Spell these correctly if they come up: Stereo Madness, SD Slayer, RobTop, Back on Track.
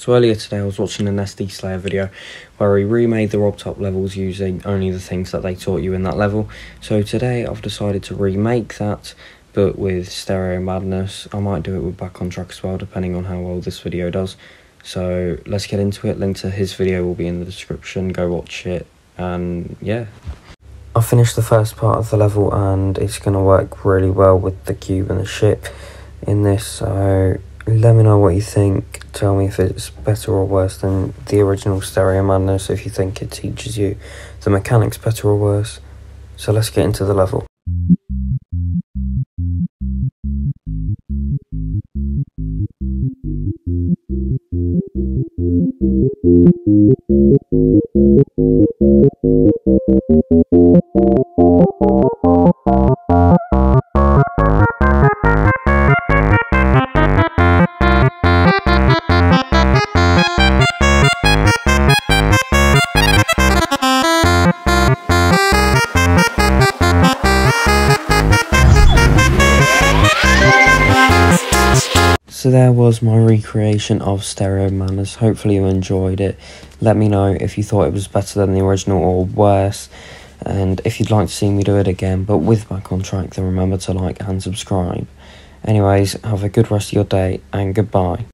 So earlier today I was watching an SD Slayer video where he remade the RobTop levels using only the things that they taught you in that level. So today I've decided to remake that, but with Stereo Madness. I might do it with Back on Track as well, depending on how well this video does. So let's get into it. Link to his video will be in the description. Go watch it, and yeah. I finished the first part of the level and it's going to work really well with the cube and the ship in this, so let me know what you think. Tell me if it's better or worse than the original Stereo Madness, if you think it teaches you the mechanics better or worse. So let's get into the level. So there was my recreation of Stereo Madness. Hopefully you enjoyed it. Let me know if you thought it was better than the original or worse, and if you'd like to see me do it again, but with Back on Track, then remember to like and subscribe. Anyways, have a good rest of your day, and goodbye.